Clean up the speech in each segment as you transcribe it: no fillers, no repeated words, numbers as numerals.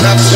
Stop it.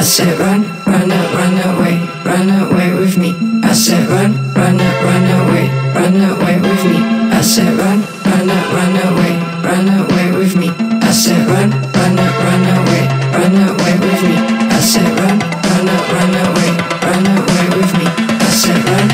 I said run, run up, run away with me. I said run, run away with me. I said run, run away with me. I said run, run away with me. I said run, run away with me. I said run, run away with me. I said.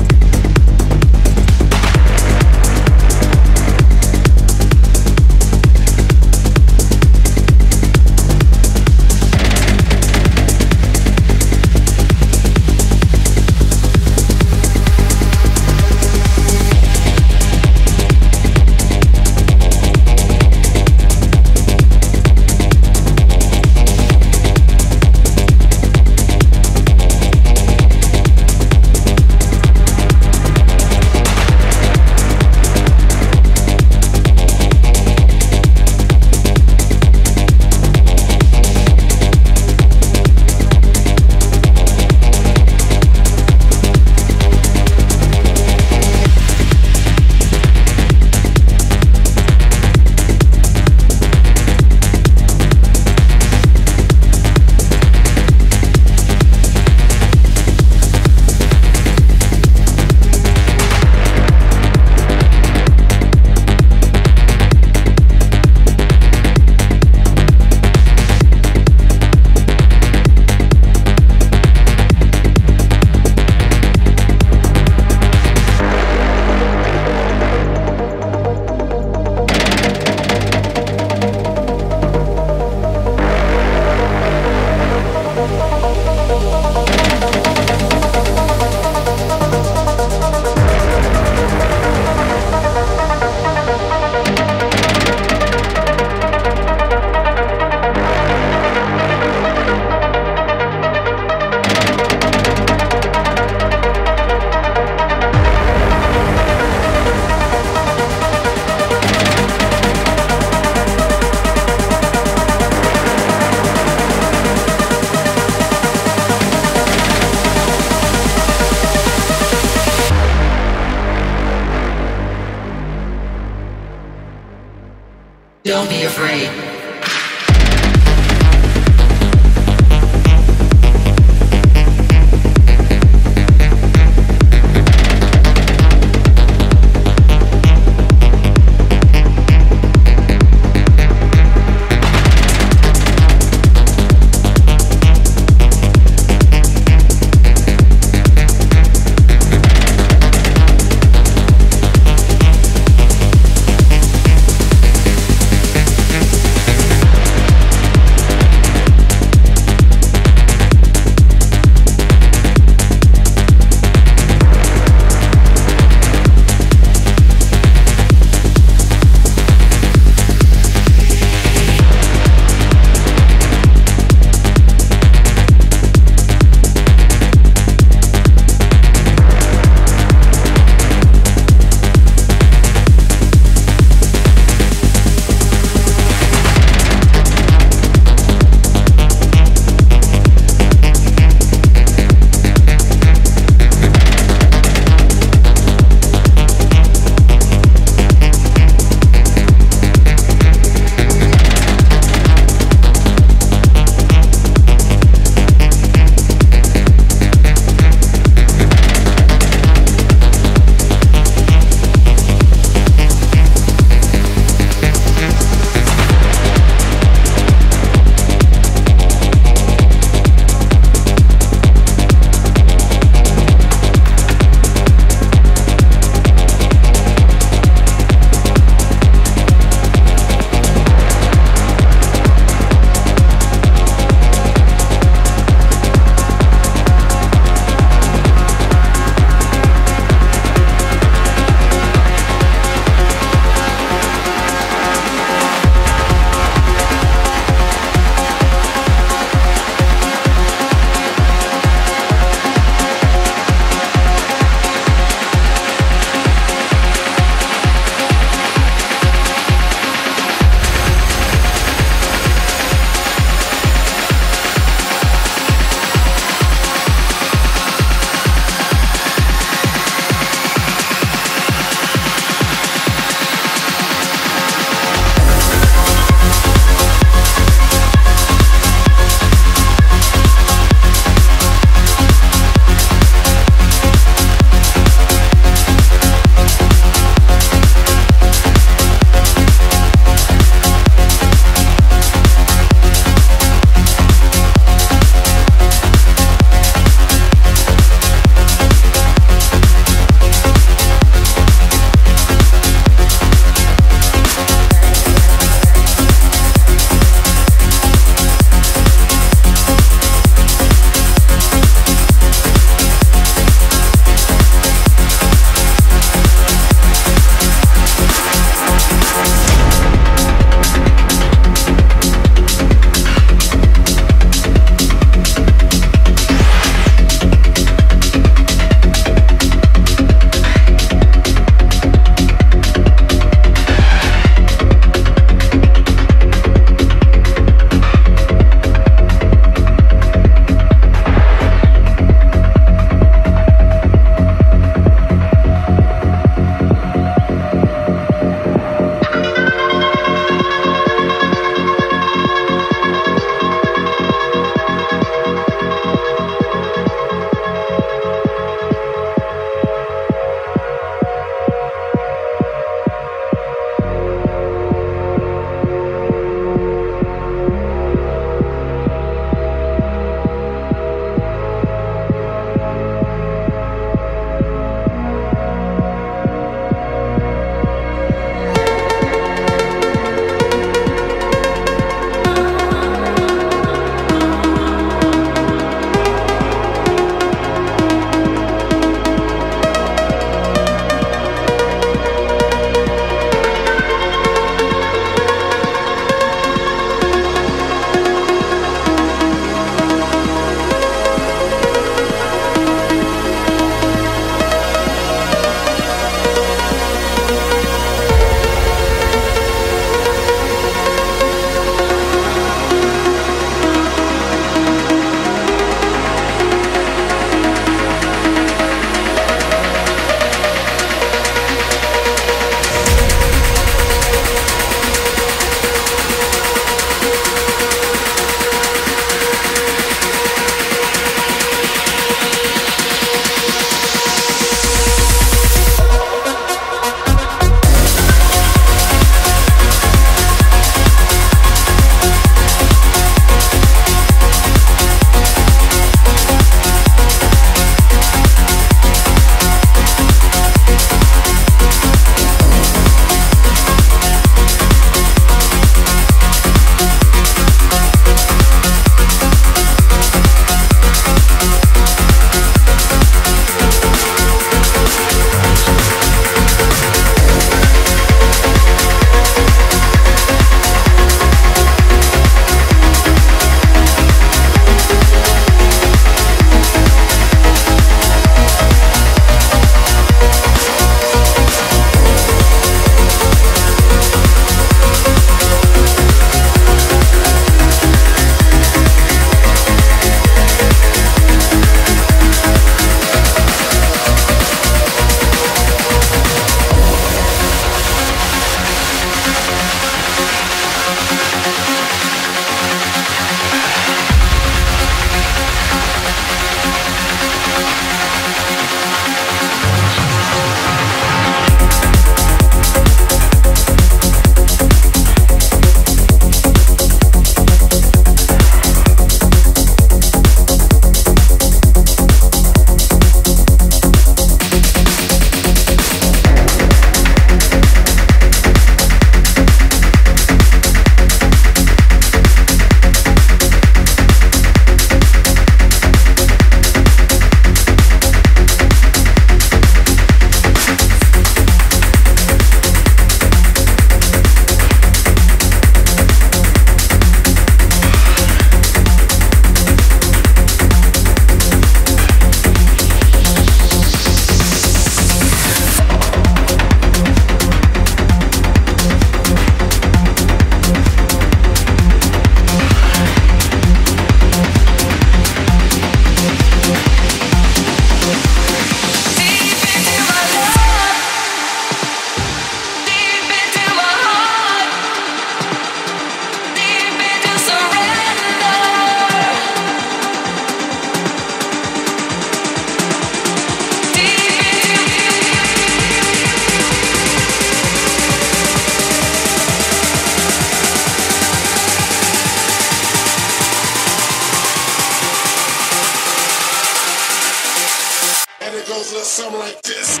something like this.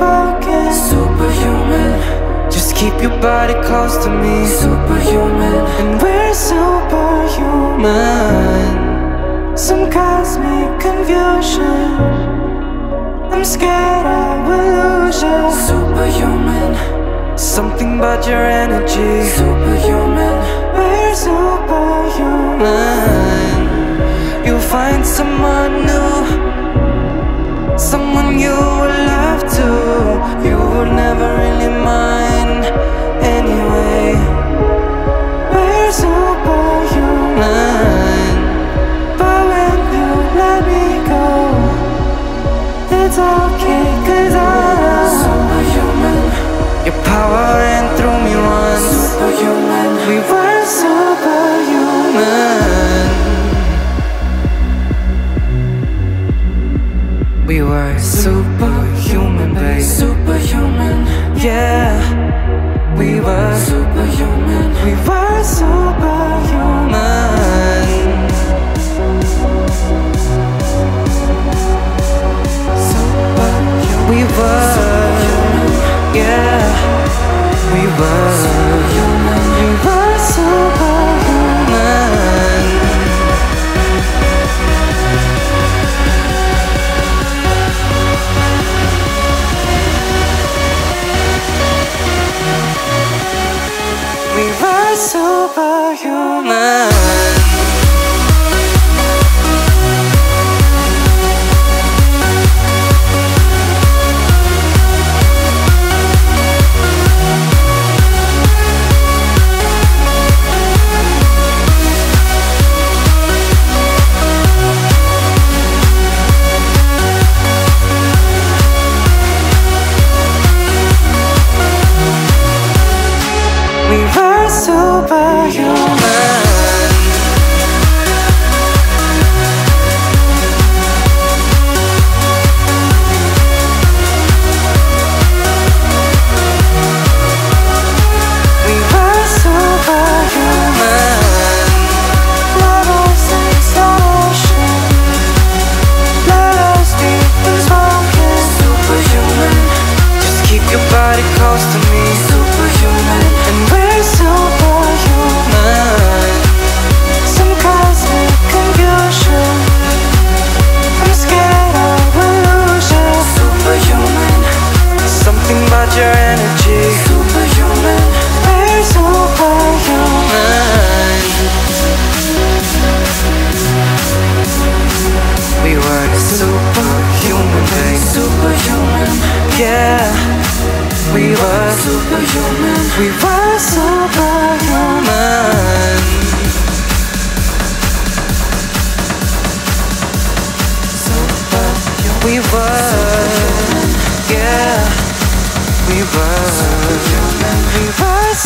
talking. Superhuman, just keep your body close to me. Superhuman, and we're superhuman. Some cosmic confusion, I'm scared I will lose you. Superhuman, something about your energy. Superhuman, we're superhuman. You'll find someone new, someone you would love to. You would never really mind anyway. We're superhuman, but when you let me go, it's okay, cause I'm superhuman. Your power ran through me once. Superhuman, we were superhuman. We were superhuman, babe. Superhuman, yeah. We were superhuman. We were superhuman. Superhuman. We were superhuman, yeah. We were superhuman. We were superhuman. We were superhuman.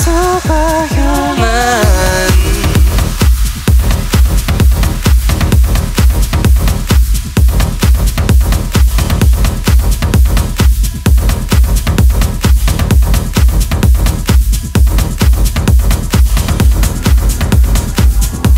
Superhuman.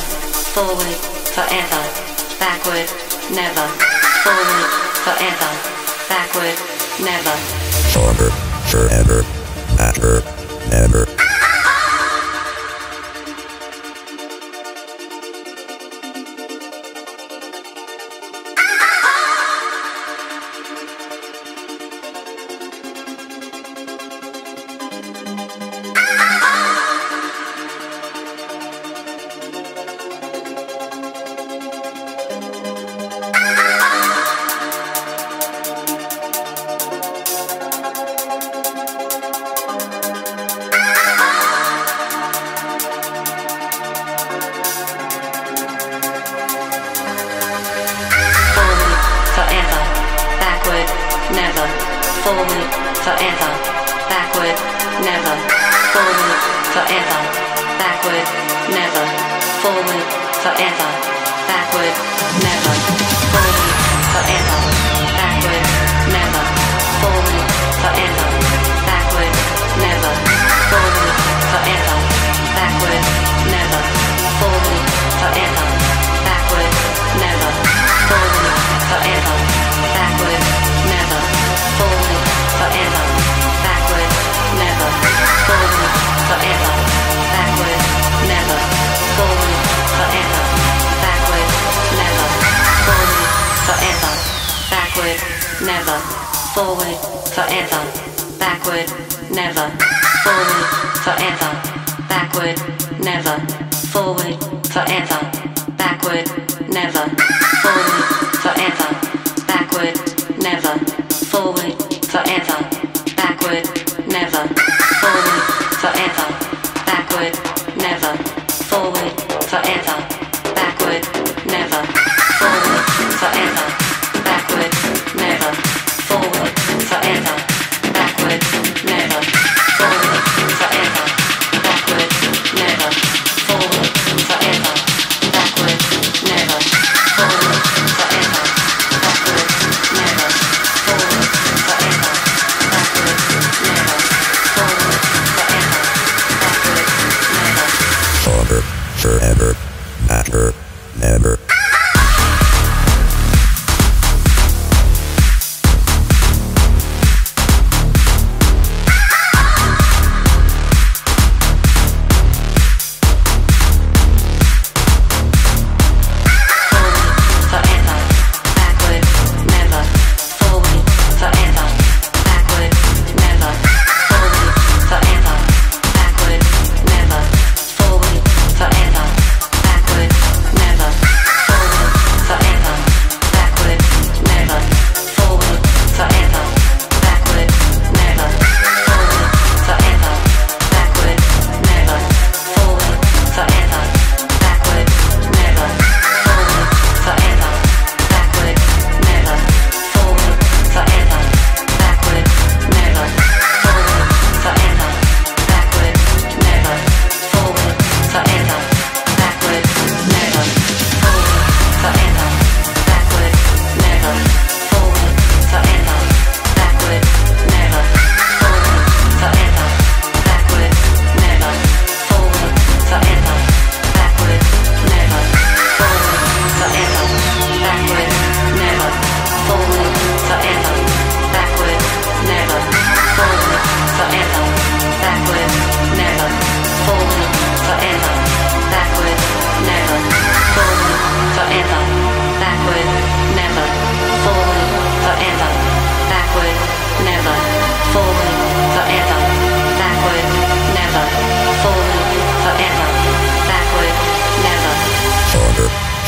forward, forever, backward, never, forward, forever, backward, never, forward, forever, backward, never. Forward, forever, backward, never. Forward, forever, backward, never. Forward, forever, backward, never. Forward, forever, backward, never. Forward, forever, backward, never. Forward, forever, backward, never. Forward, forever, backward, never. Forward, forever, backward, never. Forward, forever, backward, never. Forward, forever, backward, never. Forward, forever, backward, never. Forward, forever, backward, never. Forward, forever, backward, never. Forward, forever, backward, never. Forward, forever, backward, never. Forward, forever, backward, never. Forward, forever, backward, never. Forward, forever, backward, never. Forward, forever, backward, never. Forward, forever, backward, never. Forward, forever, backward, never. Forward, forever, backward, never. Forward, forever, backward, never. Forward, forever, backward, never. Forward, forever, backward, never. Forward, forever, backward, never. Forward, forever, backward, never.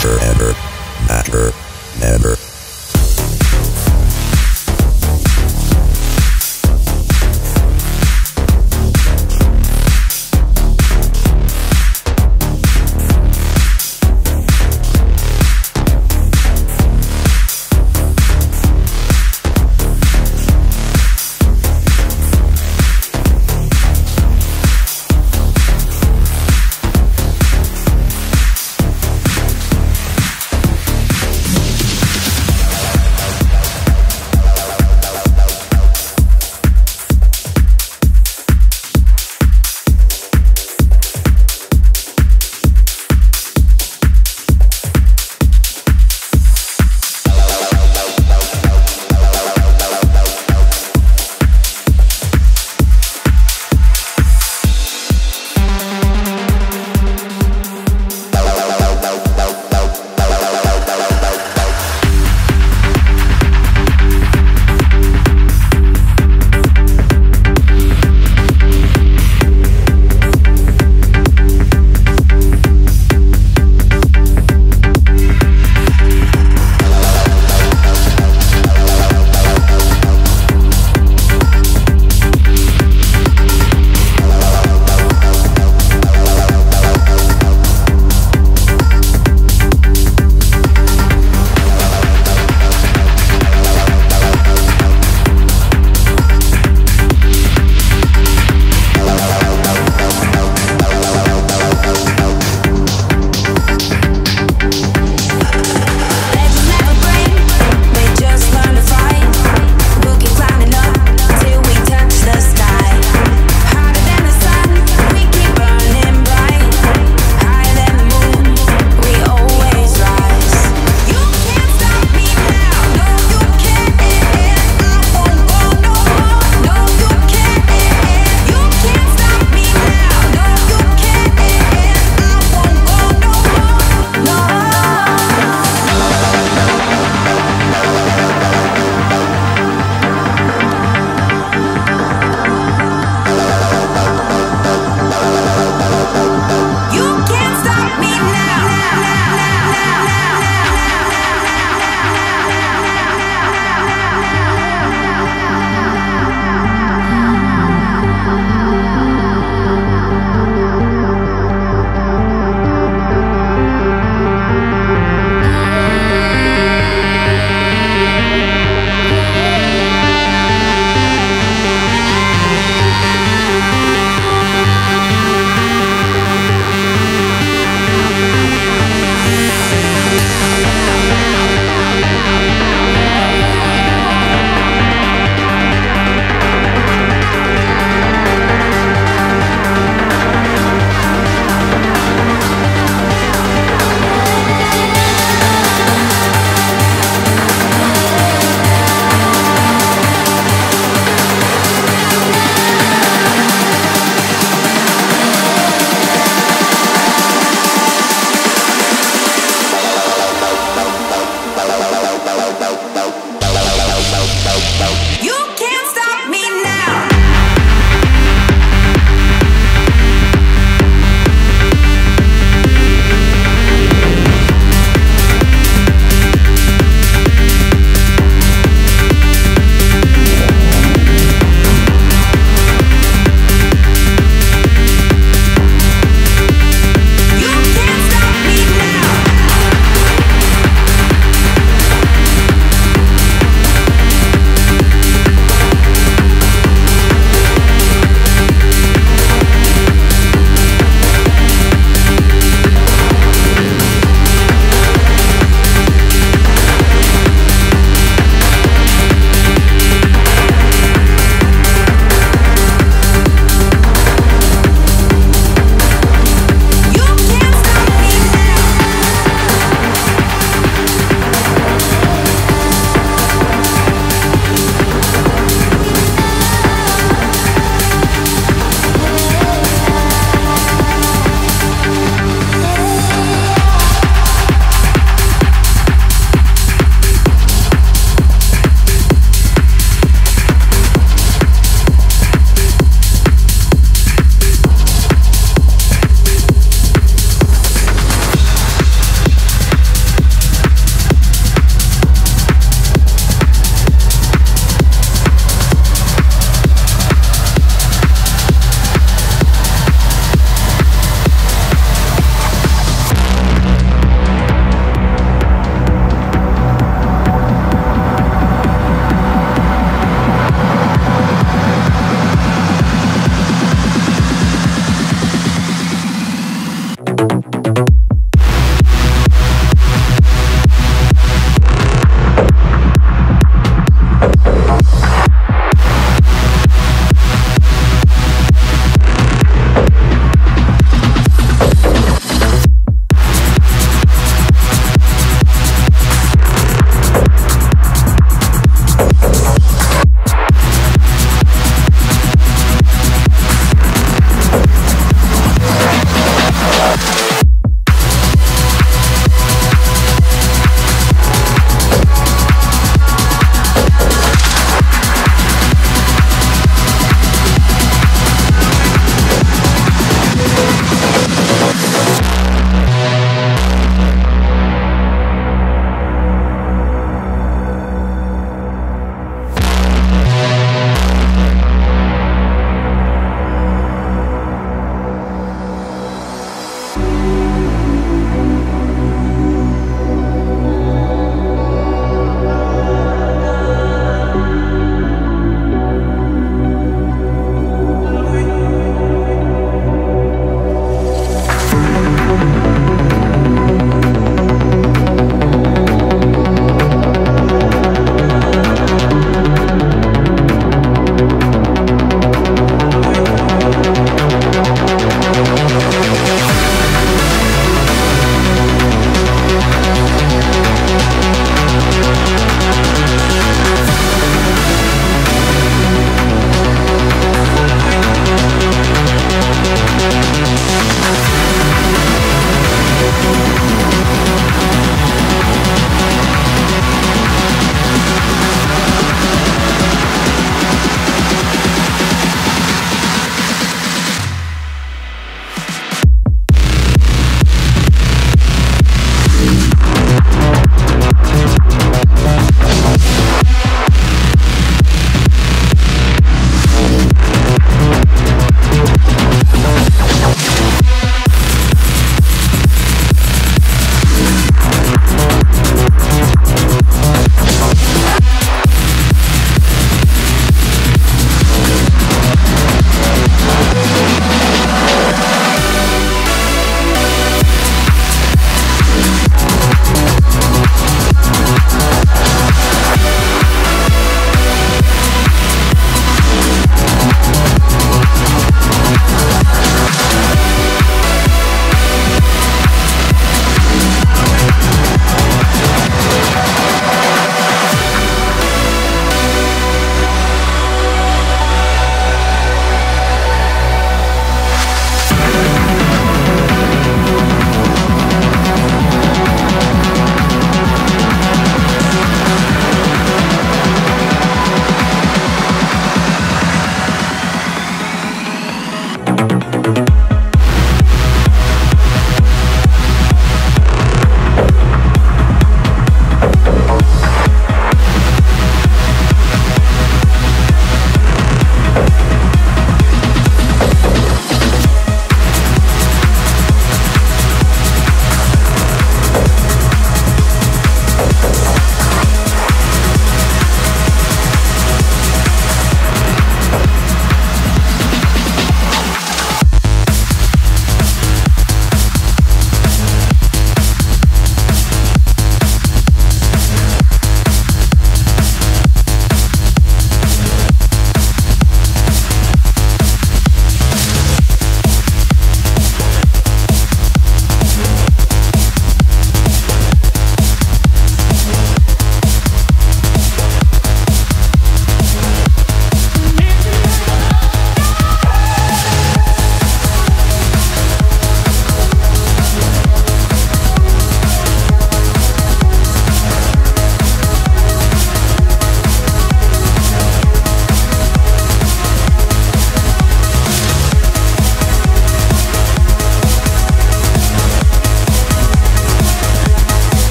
Forever, backward, never.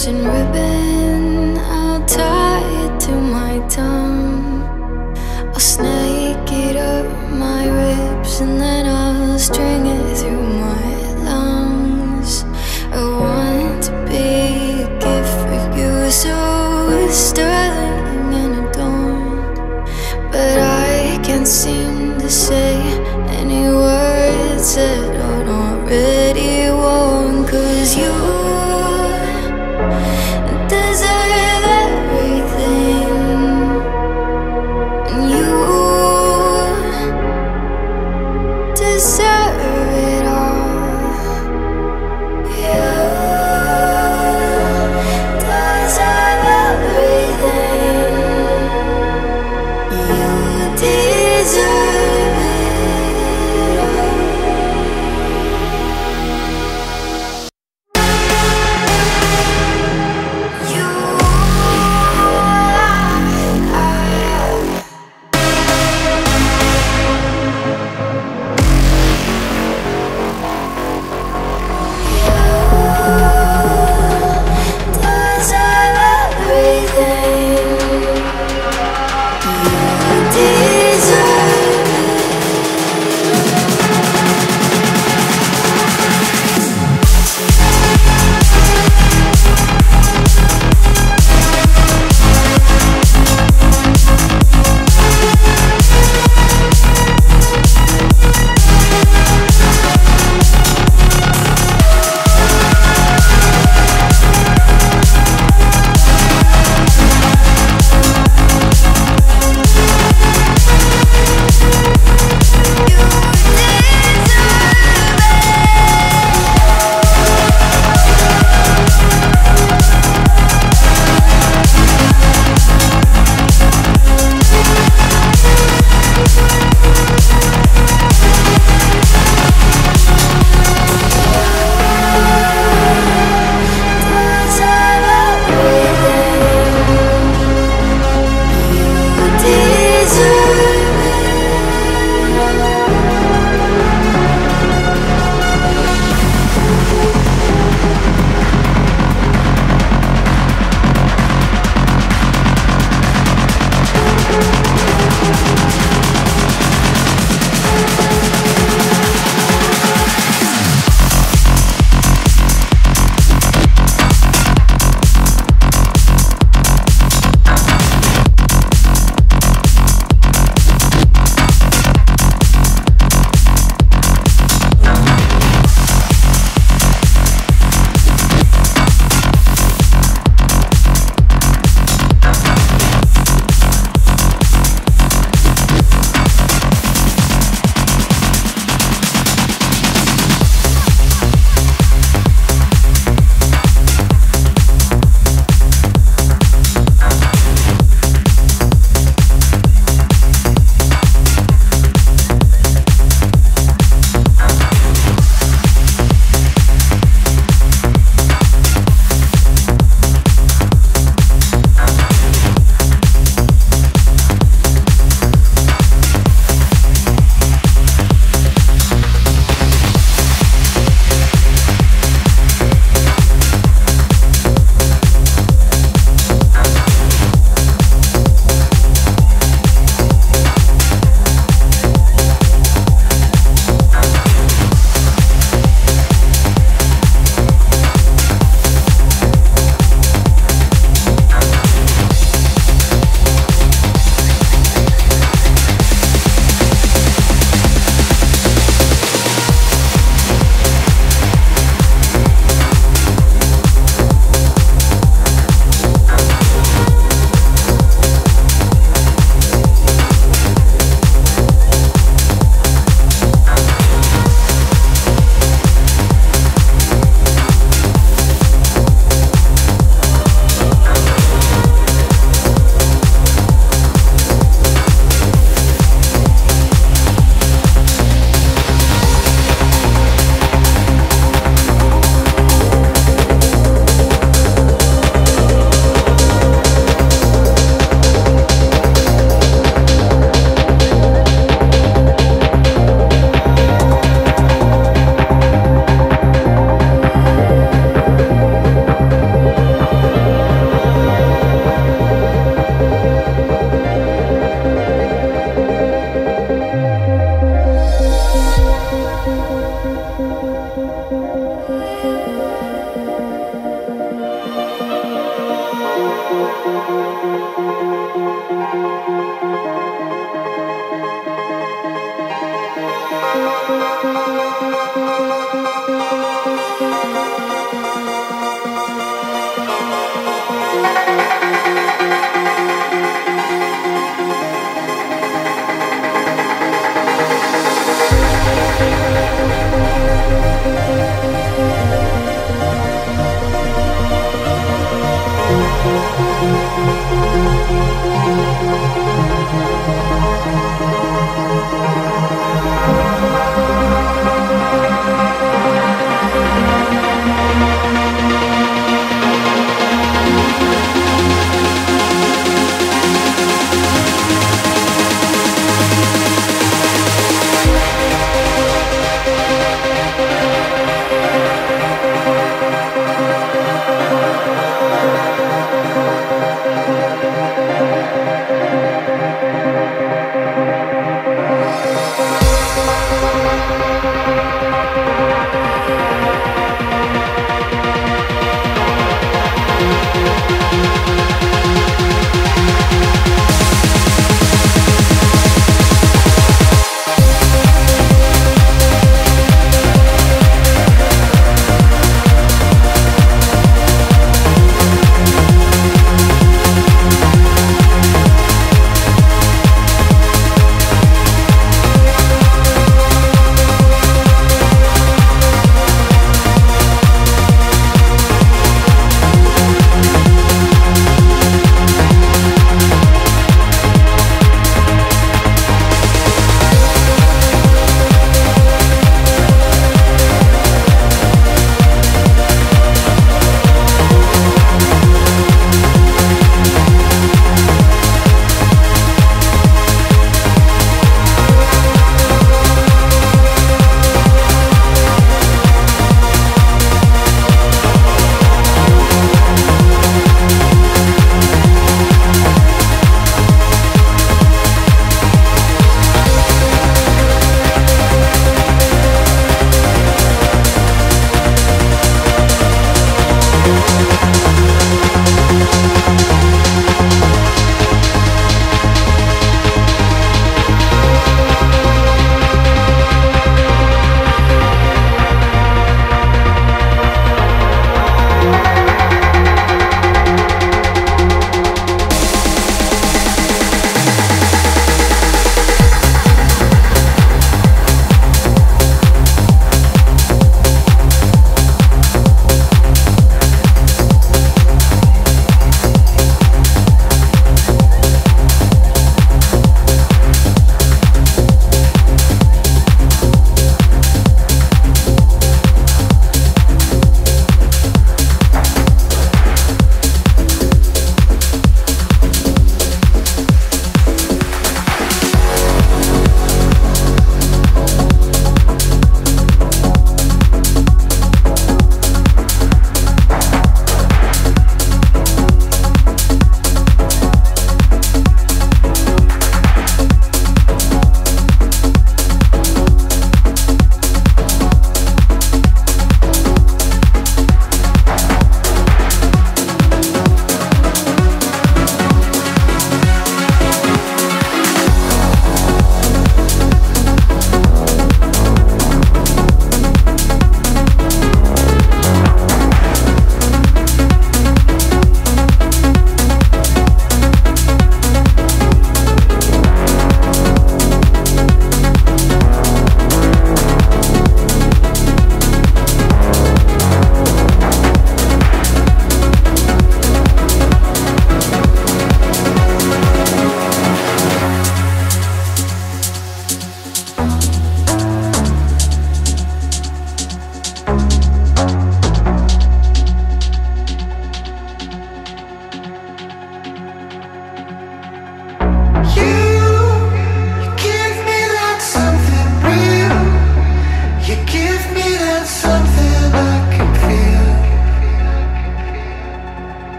crimson ribbon, I'll tie it to my tongue. I'll snake it up my ribs and then I'll string it through my lungs. I want to be a gift for you, so it's sterling and adorned, but I can't seem to say any words that aren't already worn, 'cause you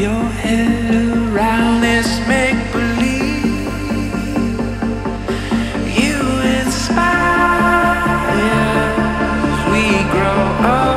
your head around this make-believe. You inspire as we grow up.